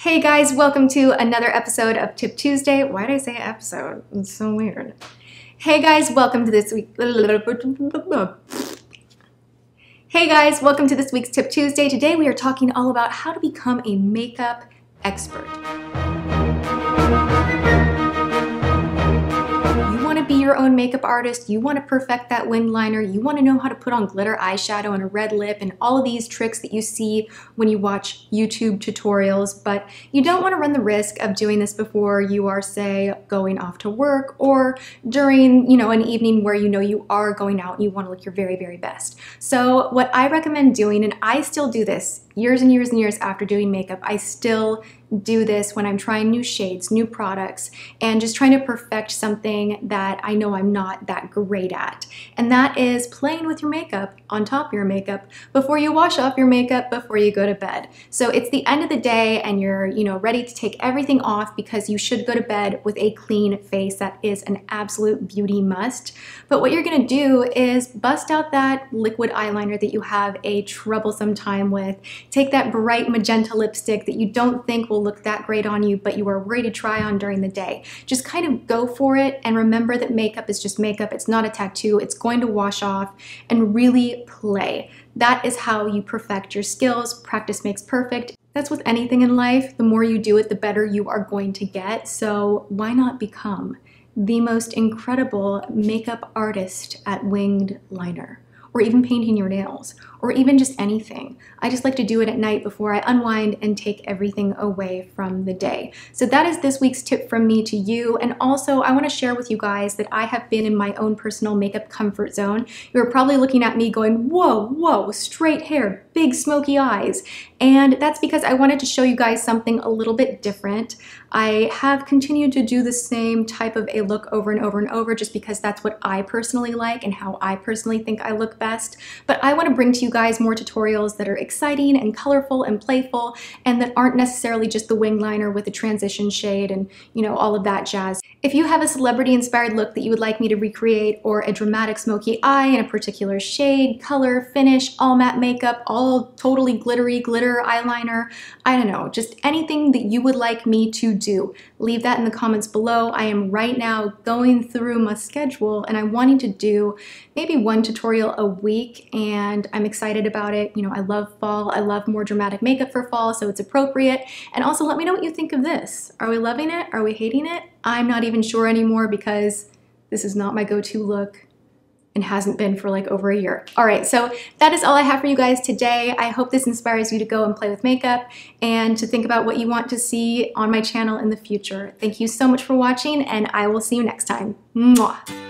Hey guys, welcome to another episode of Tip Tuesday. Why did I say episode? It's so weird. Hey guys, welcome to this week. Hey guys, welcome to this week's Tip Tuesday. Today we are talking all about how to become a makeup expert. You want to be your own makeup artist, you want to perfect that wing liner, you want to know how to put on glitter eyeshadow and a red lip and all of these tricks that you see when you watch YouTube tutorials, but you don't want to run the risk of doing this before you are, say, going off to work or during, an evening where you are going out and you want to look your very, very best. So what I recommend doing, and I still do this years and years and years after doing makeup, I still do this when I'm trying new shades, new products, and just trying to perfect something that I know I'm not that great at. And that is playing with your makeup on top of your makeup before you wash off your makeup before you go to bed. So it's the end of the day and you're, ready to take everything off because you should go to bed with a clean face. That is an absolute beauty must. But what you're gonna do is bust out that liquid eyeliner that you have a troublesome time with. Take that bright magenta lipstick that you don't think will look that great on you, but you are ready to try on during the day. Just kind of go for it and remember that makeup is just makeup. It's not a tattoo. It's going to wash off, and really play. That is how you perfect your skills. Practice makes perfect. That's with anything in life. The more you do it, the better you are going to get. So why not become the most incredible makeup artist at winged liner? Or even painting your nails, or even just anything. I just like to do it at night before I unwind and take everything away from the day. So that is this week's tip from me to you. And also, I want to share with you guys that I have been in my own personal makeup comfort zone. You're probably looking at me going, whoa, whoa, straight hair, big smoky eyes. And that's because I wanted to show you guys something a little bit different. I have continued to do the same type of a look over and over and over just because that's what I personally like and how I personally think I look best. But I want to bring to you guys more tutorials that are exciting and colorful and playful and that aren't necessarily just the wing liner with the transition shade and, all of that jazz. If you have a celebrity-inspired look that you would like me to recreate, or a dramatic smoky eye in a particular shade, color, finish, all matte makeup, all totally glittery, glitter, eyeliner, I don't know, just anything that you would like me to do, leave that in the comments below. I am right now going through my schedule and I'm wanting to do maybe one tutorial a week, and I'm excited about it. I love fall. I love more dramatic makeup for fall, so it's appropriate. And also let me know what you think of this. Are we loving it? Are we hating it? I'm not even sure anymore because this is not my go-to look and hasn't been for like over a year. All right, so that is all I have for you guys today. I hope this inspires you to go and play with makeup and to think about what you want to see on my channel in the future. Thank you so much for watching, and I will see you next time. Mwah.